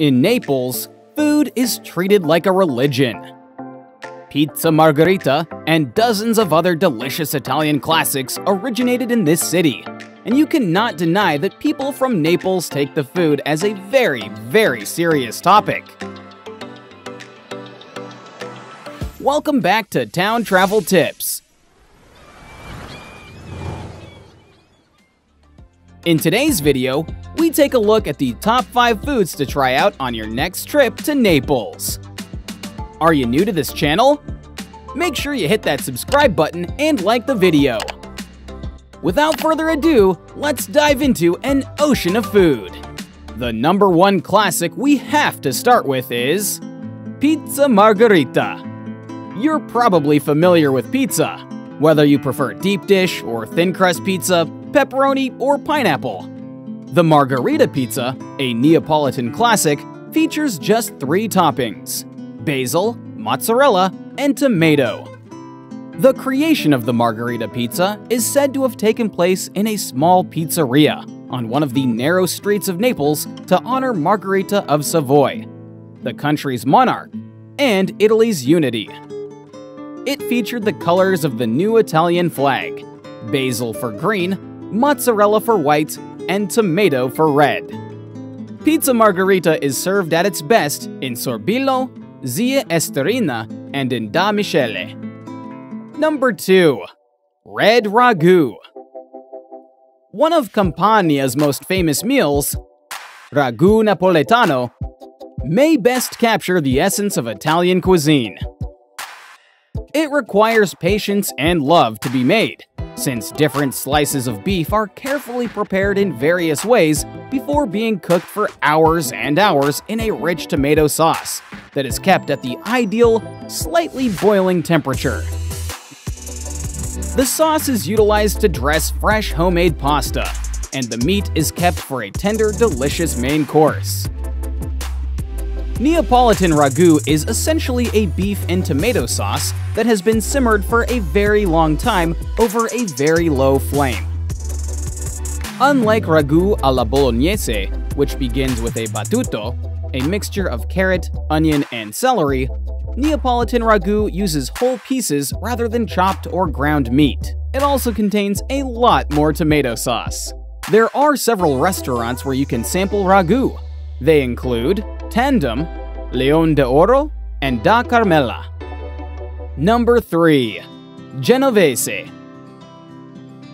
In Naples, food is treated like a religion. Pizza Margherita and dozens of other delicious Italian classics originated in this city, and you cannot deny that people from Naples take the food as a very, very serious topic. Welcome back to Town Travel Tips. In today's video, we take a look at the top 5 foods to try out on your next trip to Naples. Are you new to this channel? Make sure you hit that subscribe button and like the video. Without further ado, let's dive into an ocean of food. The number one classic we have to start with is Pizza Margherita. You're probably familiar with pizza, whether you prefer deep dish or thin crust pizza, pepperoni, or pineapple. The Margherita pizza, a Neapolitan classic, features just 3 toppings: basil, mozzarella, and tomato. The creation of the Margherita pizza is said to have taken place in a small pizzeria on one of the narrow streets of Naples to honor Margherita of Savoy, the country's monarch, and Italy's unity. It featured the colors of the new Italian flag: basil for green, mozzarella for white, and tomato for red. Pizza Margherita is served at its best in Sorbillo, Zia Esterina, and in Da Michele. Number 2. Red Ragù. One of Campania's most famous meals, Ragù Napoletano, may best capture the essence of Italian cuisine. It requires patience and love to be made, since different slices of beef are carefully prepared in various ways before being cooked for hours and hours in a rich tomato sauce that is kept at the ideal, slightly boiling temperature. The sauce is utilized to dress fresh homemade pasta, and the meat is kept for a tender, delicious main course. Neapolitan ragu is essentially a beef and tomato sauce that has been simmered for a very long time over a very low flame. Unlike ragu alla bolognese, which begins with a battuto, a mixture of carrot, onion, and celery, Neapolitan ragu uses whole pieces rather than chopped or ground meat. It also contains a lot more tomato sauce. There are several restaurants where you can sample ragu. They include Tandem, Leon d'Oro, and Da Carmela. Number 3. Genovese.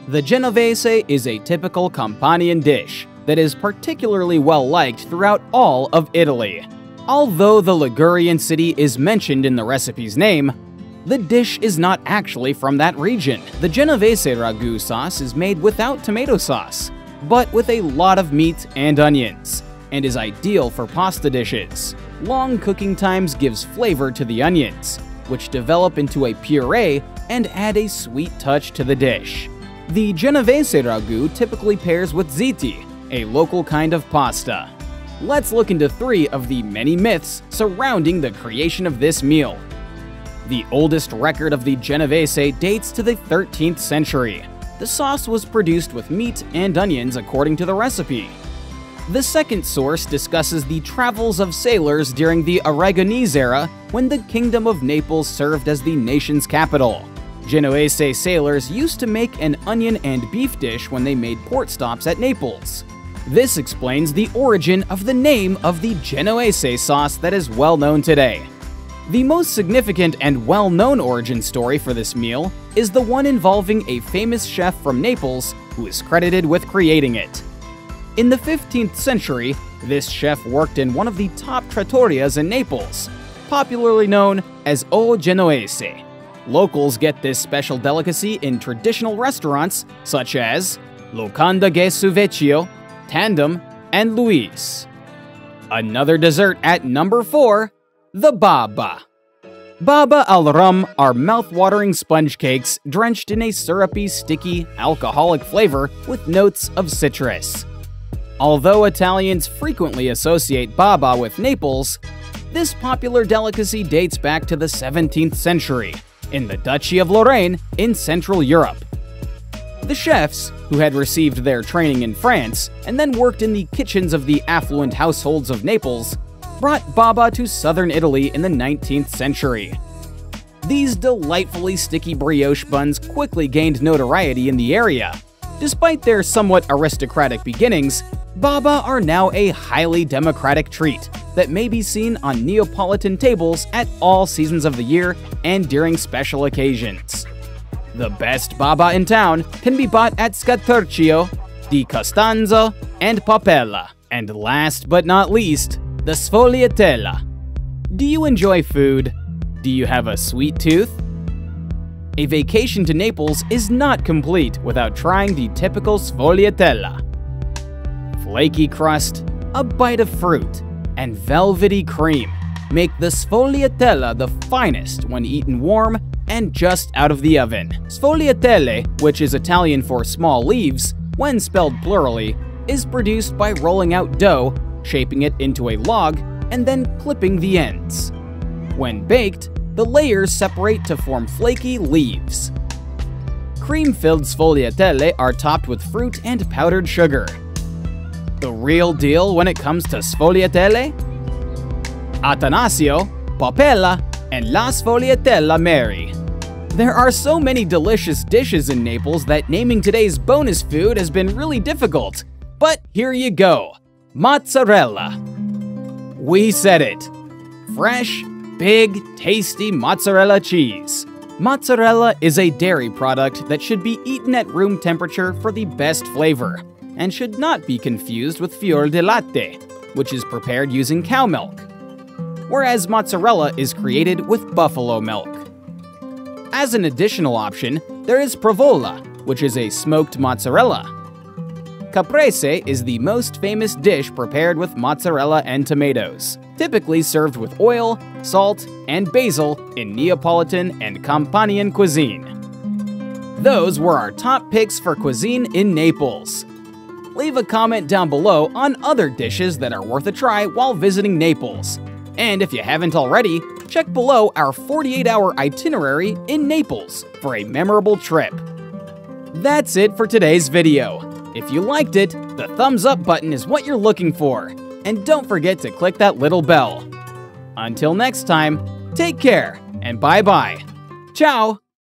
The Genovese is a typical Campanian dish that is particularly well liked throughout all of Italy. Although the Ligurian city is mentioned in the recipe's name, the dish is not actually from that region. The Genovese ragu sauce is made without tomato sauce, but with a lot of meat and onions, and is ideal for pasta dishes. Long cooking times gives flavor to the onions, which develop into a puree and add a sweet touch to the dish. The Genovese ragu typically pairs with ziti, a local kind of pasta. Let's look into 3 of the many myths surrounding the creation of this meal. The oldest record of the Genovese dates to the 13th century. The sauce was produced with meat and onions according to the recipe. The second source discusses the travels of sailors during the Aragonese era, when the Kingdom of Naples served as the nation's capital. Genovese sailors used to make an onion and beef dish when they made port stops at Naples. This explains the origin of the name of the Genovese sauce that is well known today. The most significant and well-known origin story for this meal is the one involving a famous chef from Naples who is credited with creating it. In the 15th century, this chef worked in one of the top trattorias in Naples, popularly known as O Genovese. Locals get this special delicacy in traditional restaurants such as Locanda Gesu Vecchio, Tandem, and Luise. Another dessert at number 4, the Baba. Baba al rum are mouth-watering sponge cakes drenched in a syrupy, sticky, alcoholic flavor with notes of citrus. Although Italians frequently associate baba with Naples, this popular delicacy dates back to the 17th century in the Duchy of Lorraine in Central Europe. The chefs, who had received their training in France and then worked in the kitchens of the affluent households of Naples, brought baba to southern Italy in the 19th century. These delightfully sticky brioche buns quickly gained notoriety in the area. Despite their somewhat aristocratic beginnings, baba are now a highly democratic treat that may be seen on Neapolitan tables at all seasons of the year and during special occasions. The best baba in town can be bought at Scaturchio, Di Costanzo, and Poppella. And last but not least, the Sfogliatella. Do you enjoy food? Do you have a sweet tooth? A vacation to Naples is not complete without trying the typical Sfogliatella. Flaky crust, a bite of fruit, and velvety cream make the Sfogliatella the finest when eaten warm and just out of the oven. Sfogliatelle, which is Italian for small leaves, when spelled plurally, is produced by rolling out dough, shaping it into a log, and then clipping the ends. When baked, the layers separate to form flaky leaves. Cream-filled sfogliatelle are topped with fruit and powdered sugar. The real deal when it comes to sfogliatelle? Attanasio, Papella, and La Sfogliatella Mary. There are so many delicious dishes in Naples that naming today's bonus food has been really difficult. But here you go, mozzarella. We said it. Fresh, big, tasty mozzarella cheese. Mozzarella is a dairy product that should be eaten at room temperature for the best flavor, and should not be confused with fior di latte, which is prepared using cow milk, whereas mozzarella is created with buffalo milk. As an additional option, there is provola, which is a smoked mozzarella. Caprese is the most famous dish prepared with mozzarella and tomatoes, typically served with oil, salt, and basil in Neapolitan and Campanian cuisine. Those were our top picks for cuisine in Naples. Leave a comment down below on other dishes that are worth a try while visiting Naples. And if you haven't already, check below our 48-hour itinerary in Naples for a memorable trip. That's it for today's video. If you liked it, the thumbs up button is what you're looking for. And don't forget to click that little bell. Until next time, take care and bye-bye. Ciao!